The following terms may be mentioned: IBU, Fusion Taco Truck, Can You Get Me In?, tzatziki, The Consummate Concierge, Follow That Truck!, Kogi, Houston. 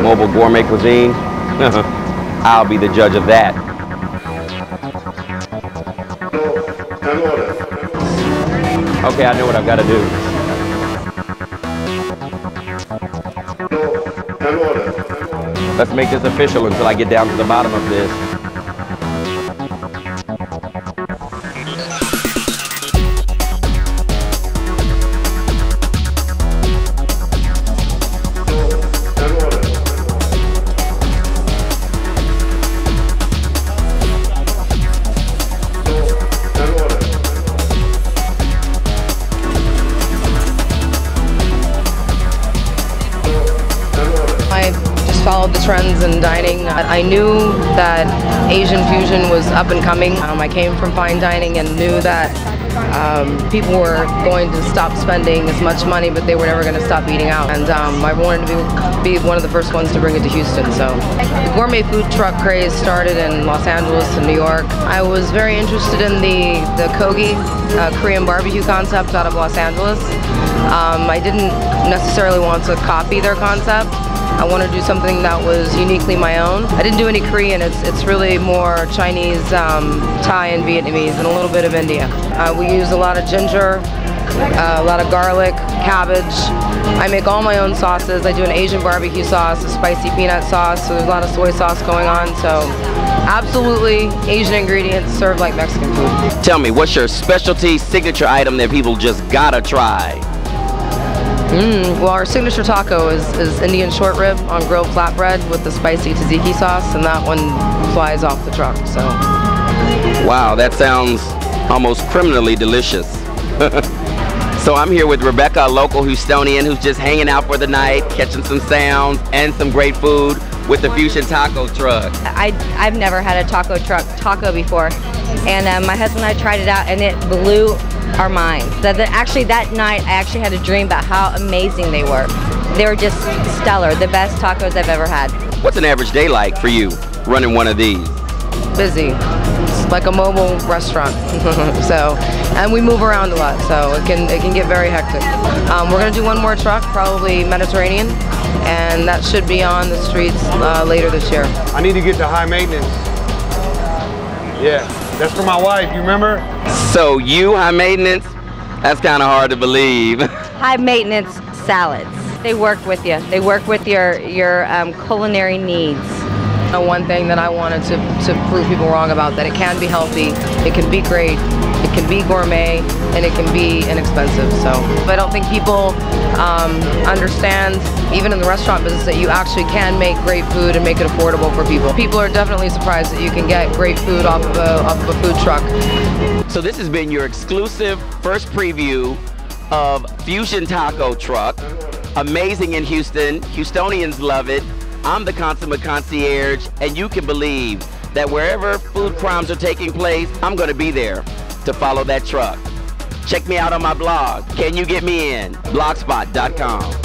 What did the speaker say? mobile gourmet cuisine, I'll be the judge of that. Okay, I know what I've got to do. Let's make this official until I get down to the bottom of this. Followed the trends in dining. I knew that Asian fusion was up and coming. I came from fine dining and knew that people were going to stop spending as much money, but they were never going to stop eating out. And I wanted to be one of the first ones to bring it to Houston. So the gourmet food truck craze started in Los Angeles and New York. I was very interested in the Kogi Korean barbecue concept out of Los Angeles. I didn't necessarily want to copy their concept. I wanted to do something that was uniquely my own. I didn't do any Korean, it's really more Chinese, Thai and Vietnamese, and a little bit of India. We use a lot of ginger, a lot of garlic, cabbage. I make all my own sauces. I do an Asian barbecue sauce, a spicy peanut sauce, so there's a lot of soy sauce going on, so absolutely Asian ingredients served like Mexican food. Tell me, what's your specialty signature item that people just gotta try? Well, our signature taco is Indian short rib on grilled flatbread with the spicy tzatziki sauce, and that one flies off the truck, so. Wow, that sounds almost criminally delicious. So I'm here with Rebecca, a local Houstonian who's just hanging out for the night, catching some sounds and some great food with the Fusion Taco Truck. I've never had a taco before, and my husband and I tried it out, and it blew our minds. That night I actually had a dream about how amazing they were. They were just stellar, the best tacos I've ever had. What's an average day like for you running one of these? Busy. It's like a mobile restaurant. So, and we move around a lot, so it can get very hectic. We're going to do one more truck, probably Mediterranean, and that should be on the streets later this year. I need to get to high maintenance. Yeah, that's for my wife, you remember? So you, high maintenance, that's kind of hard to believe. High maintenance salads. They work with you. They work with your culinary needs. One thing that I wanted to prove people wrong about, that it can be healthy, it can be great, it can be gourmet, and it can be inexpensive. So I don't think people understand, even in the restaurant business, that you actually can make great food and make it affordable for people. People are definitely surprised that you can get great food off of a food truck. So this has been your exclusive first preview of Fusion Taco Truck. Amazing in Houston. Houstonians love it. I'm the Consummate Concierge, and you can believe that wherever food crimes are taking place, I'm going to be there to follow that truck. Check me out on my blog, Can You Get Me In? blogspot.com.